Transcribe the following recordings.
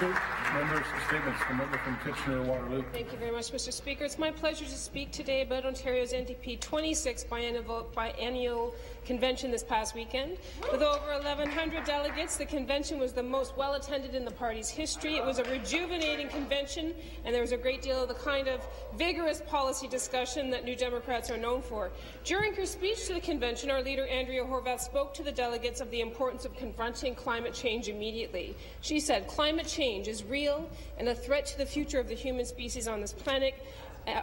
Members, statements. The member from Kitchener-Waterloo. Thank you very much, Mr. Speaker. It's my pleasure to speak today about Ontario's NDP 26th biennial convention this past weekend. With over 1,100 delegates, the convention was the most well-attended in the party's history. It was a rejuvenating convention, and there was a great deal of the kind of vigorous policy discussion that New Democrats are known for. During her speech to the convention, our leader, Andrea Horwath, spoke to the delegates of the importance of confronting climate change immediately. She said, "Climate change is real and a threat to the future of the human species on this planet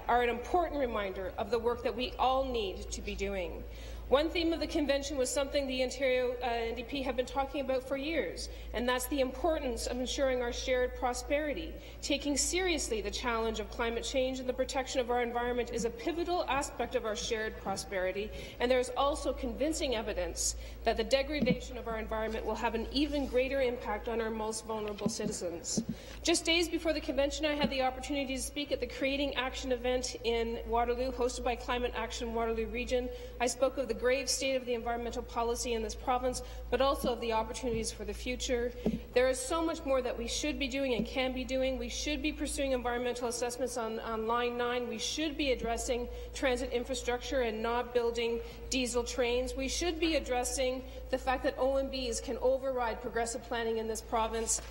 are an important reminder of the work that we all need to be doing." One theme of the convention was something the Ontario NDP have been talking about for years, and that's the importance of ensuring our shared prosperity. Taking seriously the challenge of climate change and the protection of our environment is a pivotal aspect of our shared prosperity, and there is also convincing evidence that the degradation of our environment will have an even greater impact on our most vulnerable citizens. Just days before the convention, I had the opportunity to speak at the Creating Action event in Waterloo, hosted by Climate Action Waterloo Region. I spoke of the grave state of the environmental policy in this province, but also of the opportunities for the future. There is so much more that we should be doing and can be doing. We should be pursuing environmental assessments on Line 9. We should be addressing transit infrastructure and not building diesel trains. We should be addressing the fact that OMBs can override progressive planning in this province.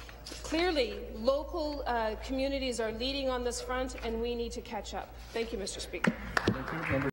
Clearly, local communities are leading on this front, and we need to catch up. Thank you, Mr. Speaker. Thank you.